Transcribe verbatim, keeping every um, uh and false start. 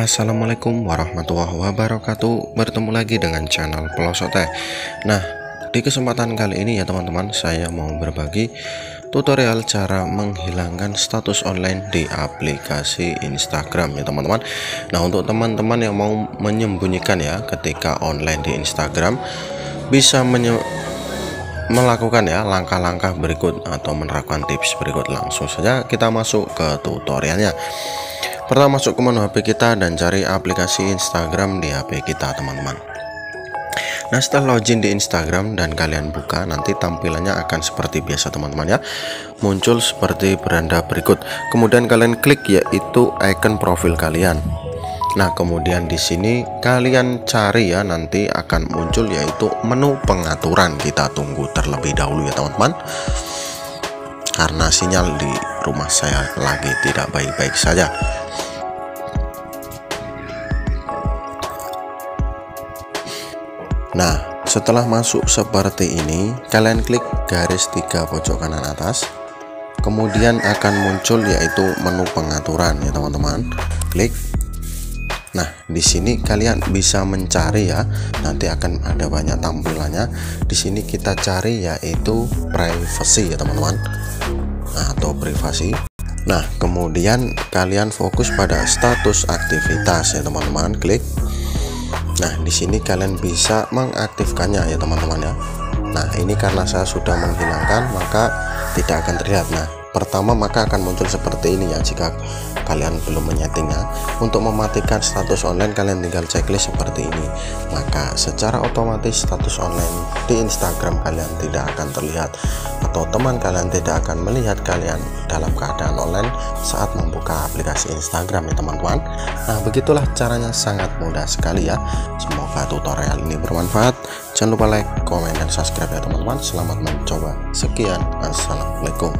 Assalamualaikum warahmatullahi wabarakatuh. Bertemu lagi dengan channel Pelosok Tech. Nah, di kesempatan kali ini ya teman-teman, saya mau berbagi tutorial cara menghilangkan status online di aplikasi Instagram ya teman-teman. Nah, untuk teman-teman yang mau menyembunyikan ya ketika online di Instagram, bisa melakukan ya langkah-langkah berikut atau menerapkan tips berikut. Langsung saja kita masuk ke tutorialnya. Pertama, masuk ke menu H P kita dan cari aplikasi Instagram di H P kita teman-teman. Nah, setelah login di Instagram dan kalian buka, nanti tampilannya akan seperti biasa teman-teman ya, muncul seperti beranda berikut. Kemudian kalian klik yaitu icon profil kalian. Nah, kemudian di sini kalian cari ya, nanti akan muncul yaitu menu pengaturan. Kita tunggu terlebih dahulu ya teman-teman, karena sinyal di rumah saya lagi tidak baik-baik saja. Nah, setelah masuk seperti ini, kalian klik garis tiga pojok kanan atas. Kemudian akan muncul yaitu menu pengaturan ya teman-teman. Klik. Nah, di sini kalian bisa mencari ya. Nanti akan ada banyak tampilannya. Di sini kita cari yaitu privacy ya teman-teman. Nah, atau privasi. Nah, kemudian kalian fokus pada status aktivitas ya teman-teman. Klik. Nah, di sini kalian bisa mengaktifkannya ya teman-teman ya. Nah, ini karena saya sudah menghilangkan maka tidak akan terlihat. Nah, pertama maka akan muncul seperti ini ya jika kalian belum menyetingnya. Untuk mematikan status online, kalian tinggal checklist seperti ini, maka secara otomatis status online di Instagram kalian tidak akan terlihat atau teman kalian tidak akan melihat kalian dalam keadaan online saat membuka aplikasi Instagram ya teman-teman. Nah, begitulah caranya, sangat mudah sekali ya. Semoga tutorial ini bermanfaat. Jangan lupa like, komen, dan subscribe ya teman-teman. Selamat mencoba. Sekian, assalamualaikum.